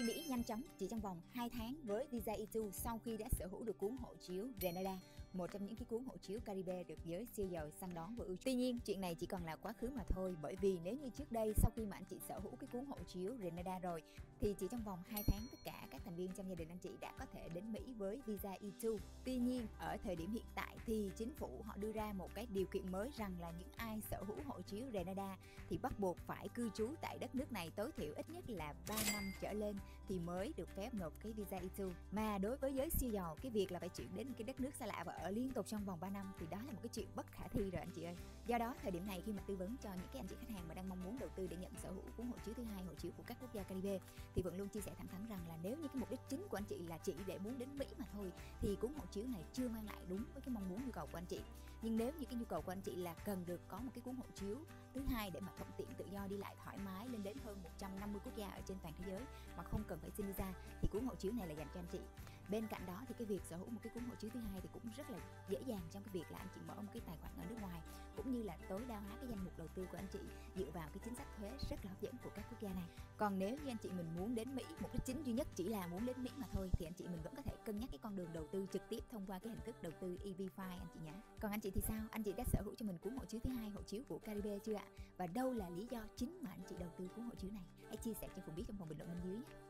đi Mỹ nhanh chóng chỉ trong vòng 2 tháng với visa E2 sau khi đã sở hữu được cuốn hộ chiếu Grenada, một trong những cái cuốn hộ chiếu Caribe được giới siêu giàu săn đón và ưa chuộng. Tuy nhiên, chuyện này chỉ còn là quá khứ mà thôi, bởi vì nếu như trước đây sau khi mà anh chị sở hữu cái cuốn hộ chiếu Grenada rồi thì chỉ trong vòng 2 tháng tất cả các thành viên trong gia đình anh chị đã có thể đến Mỹ với visa E2. Tuy nhiên, ở thời điểm hiện tại thì chính phủ họ đưa ra một cái điều kiện mới rằng là những ai sở hữu hộ chiếu Grenada thì bắt buộc phải cư trú tại đất nước này tối thiểu ít nhất là 3 năm trở lên thì mới được phép nộp cái visa E2. Mà đối với giới siêu giàu, cái việc là phải chuyển đến một cái đất nước xa lạ và ở liên tục trong vòng 3 năm thì đó là một cái chuyện bất khả thi rồi anh chị ơi. Do đó thời điểm này khi mà tư vấn cho những cái anh chị khách hàng mà đang mong muốn đầu tư để nhận sở hữu cuốn hộ chiếu thứ hai, hộ chiếu của các quốc gia Caribe, thì vẫn luôn chia sẻ thẳng thắn rằng là nếu như cái mục đích chính của anh chị là chỉ để muốn đến Mỹ mà thôi thì cuốn hộ chiếu này chưa mang lại đúng với cái mong muốn nhu cầu của anh chị. Nhưng nếu như cái nhu cầu của anh chị là cần được có một cái cuốn hộ chiếu thứ hai để mà thuận tiện tự do đi lại thoải mái lên đến hơn 150 quốc gia ở trên toàn thế giới mà không cần phải xin visa thì cuốn hộ chiếu này là dành cho anh chị. Bên cạnh đó thì cái việc sở hữu một cái cuốn hộ chiếu thứ hai thì cũng rất là dễ dàng trong cái việc là anh chị mở một cái tài khoản ở nước ngoài, cũng như là tối đa hóa cái danh mục đầu tư của anh chị dựa vào cái chính sách thuế rất là hấp dẫn của các quốc gia này. Còn nếu như anh chị mình muốn đến Mỹ, mục đích chính duy nhất chỉ là muốn đến Mỹ mà thôi thì anh chị mình vẫn có thể cân nhắc cái con đường đầu tư trực tiếp thông qua cái hình thức đầu tư EB5 anh chị nhé. Còn anh chị thì sao? Anh chị đã sở hữu cho mình cuốn hộ chiếu thứ hai, hộ chiếu của Caribe chưa ạ? Và đâu là lý do chính mà anh chị đầu tư cuốn hộ chiếu này? Hãy chia sẻ cho Phụng biết trong phần bình luận bên dưới nhé.